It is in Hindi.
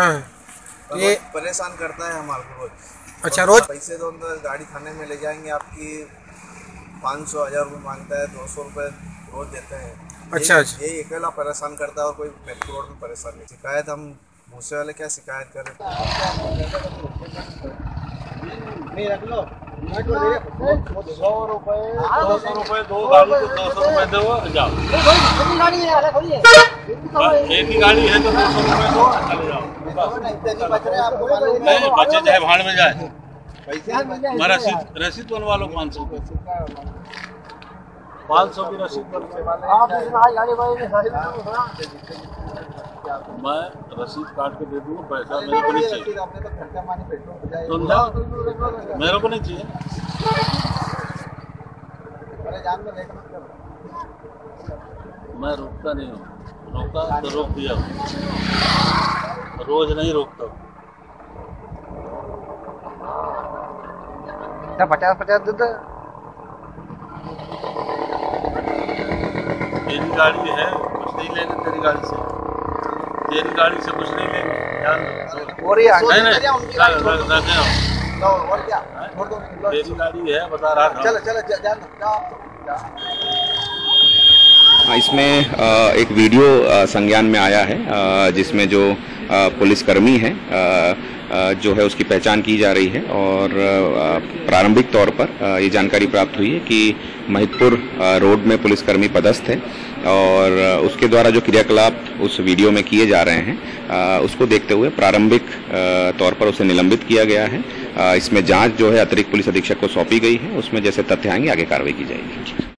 हाँ। ये परेशान करता है हमारे को रोज। अच्छा रोज पैसे दो, गाड़ी थाने में ले जाएंगे आपकी, 500 1000 रुपये मांगता है, 200 रुपये रोज देते हैं। अच्छा अच्छा, ये अकेला परेशान करता है और कोई मेट्रो रोड में परेशान नहीं। शिकायत हम भूसे वाले क्या शिकायत करें, 100 रुपये 200 रुपये दो जाओ, एक ही गाड़ी है तो 200 रुपये दो चले जाओ। नहीं बचे चाहे भाड़ में जाए, रसीद बनवा लो 500 की रसीद बनवा, मैं रसीद काट के दे दूँगा, पैसा मेरे को नहीं चाहिए, समझा, मेरे को नहीं चाहिए। मैं रोकता नहीं हूँ, रोका तो रोक दिया, रोज नहीं रोकता। 50-50 देते, तेरी गाड़ी है कुछ नहीं लेंगे, तेरी गाड़ी से कुछ नहीं लेंगे, तेरी गाड़ी है बता रहा था। इसमें एक वीडियो संज्ञान में आया है जिसमें जो पुलिसकर्मी है जो है उसकी पहचान की जा रही है, और प्रारंभिक तौर पर ये जानकारी प्राप्त हुई है कि महिदपुर रोड में पुलिसकर्मी पदस्थ है, और उसके द्वारा जो क्रियाकलाप उस वीडियो में किए जा रहे हैं उसको देखते हुए प्रारंभिक तौर पर उसे निलंबित किया गया है। इसमें जांच जो है अतिरिक्त पुलिस अधीक्षक को सौंपी गई है, उसमें जैसे तथ्य आएंगे आगे कार्रवाई की जाएगी।